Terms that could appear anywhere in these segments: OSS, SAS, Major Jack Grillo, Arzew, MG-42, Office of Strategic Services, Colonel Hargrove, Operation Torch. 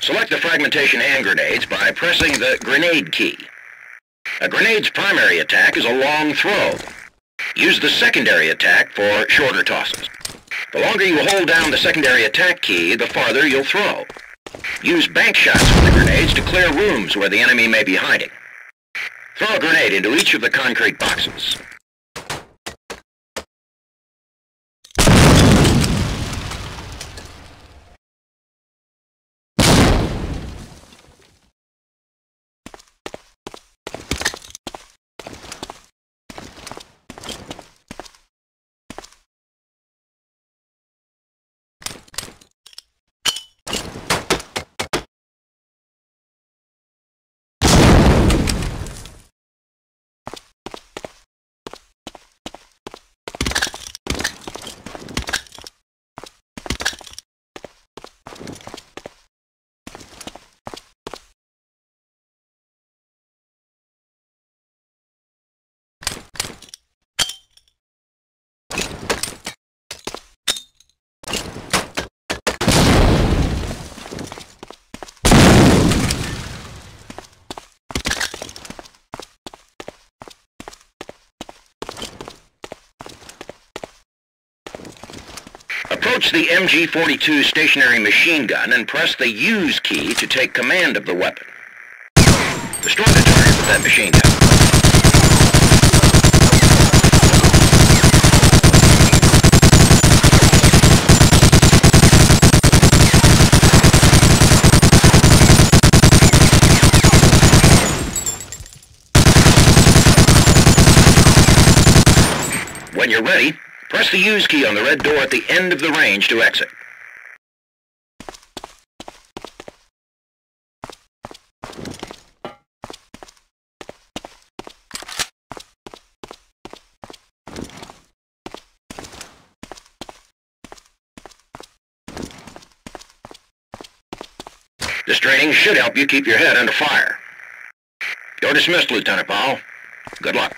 Select the fragmentation hand grenades by pressing the grenade key. A grenade's primary attack is a long throw. Use the secondary attack for shorter tosses. The longer you hold down the secondary attack key, the farther you'll throw. Use bank shots with the grenades to clear rooms where the enemy may be hiding. Throw a grenade into each of the concrete boxes. Approach the MG-42 stationary machine gun and press the Use key to take command of the weapon. Destroy the target with that machine gun. When you're ready, press the Use key on the red door at the end of the range to exit. This training should help you keep your head under fire. You're dismissed, Lieutenant Powell. Good luck.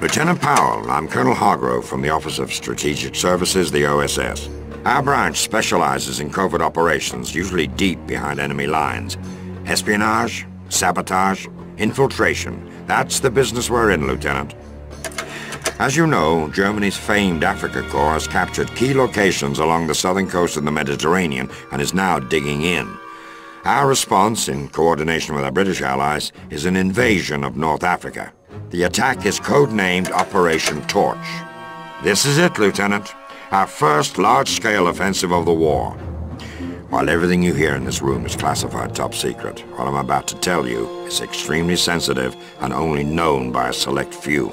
Lieutenant Powell, I'm Colonel Hargrove from the Office of Strategic Services, the OSS. Our branch specializes in covert operations, usually deep behind enemy lines. Espionage, sabotage, infiltration. That's the business we're in, Lieutenant. As you know, Germany's famed Africa Corps has captured key locations along the southern coast of the Mediterranean and is now digging in. Our response, in coordination with our British allies, is an invasion of North Africa. The attack is codenamed Operation Torch. This is it, Lieutenant. Our first large-scale offensive of the war. While everything you hear in this room is classified top secret, what I'm about to tell you is extremely sensitive and only known by a select few.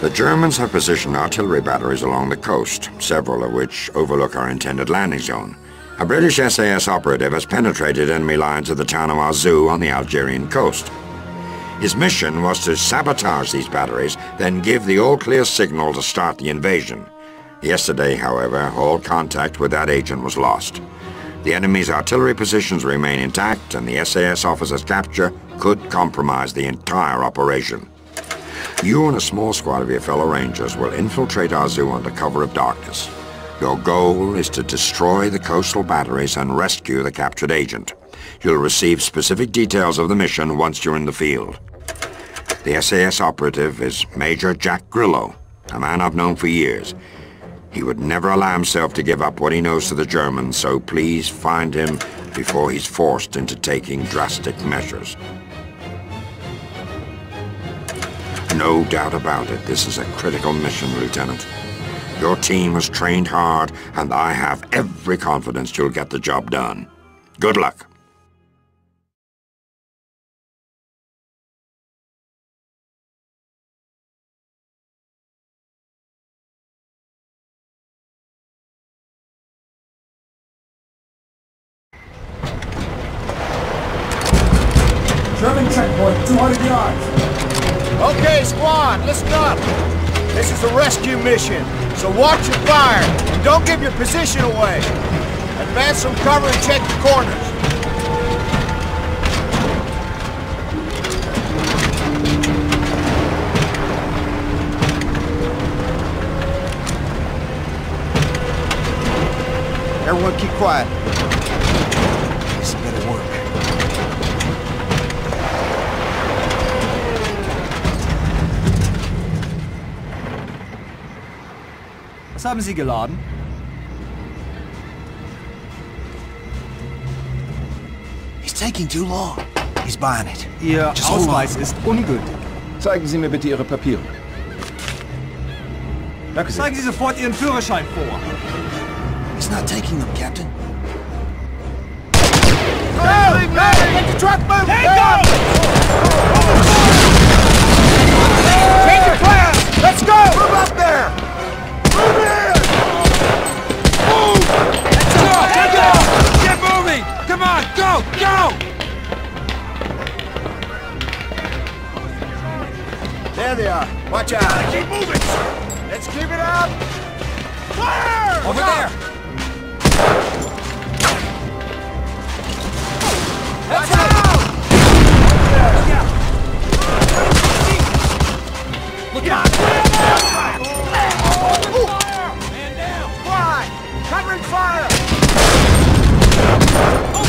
The Germans have positioned artillery batteries along the coast, several of which overlook our intended landing zone. A British SAS operative has penetrated enemy lines at the town of Arzew on the Algerian coast. His mission was to sabotage these batteries, then give the all-clear signal to start the invasion. Yesterday, however, all contact with that agent was lost. The enemy's artillery positions remain intact, and the SAS officer's capture could compromise the entire operation. You and a small squad of your fellow Rangers will infiltrate Arzew under cover of darkness. Your goal is to destroy the coastal batteries and rescue the captured agent. You'll receive specific details of the mission once you're in the field. The SAS operative is Major Jack Grillo, a man I've known for years. He would never allow himself to give up what he knows to the Germans, so please find him before he's forced into taking drastic measures. No doubt about it, this is a critical mission, Lieutenant. Your team has trained hard, and I have every confidence you'll get the job done. Good luck. checkpoint, 200 yards. Okay, squad, listen up. This is a rescue mission, so watch your fire and don't give your position away. Advance from cover and check the corners. Everyone keep quiet. This is gonna work. Was haben Sie geladen? He's taking too long. He's buying it. Ihr Ausweis ist ungültig. Zeigen Sie mir bitte Ihre Papiere. Danke sehr. Zeigen Sie sofort Ihren Führerschein vor. He's not taking them, Captain. Hey, move, hey, get the truck moving! Take them! Take the class! Let's go! Move up there! Move in! Move! Let's go! Take it off! Get moving! Come on, go! Go! There they are. Watch out! Keep moving, sir! Let's keep it up! Fire! Over there! Let's go! Look out! Man down! Fly! Covering fire! Open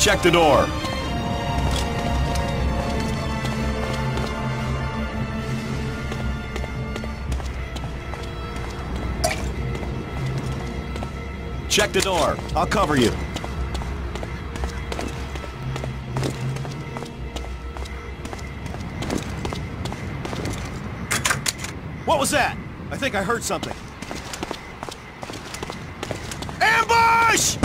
check the door. Check the door. I'll cover you. What was that? I think I heard something. Ambush!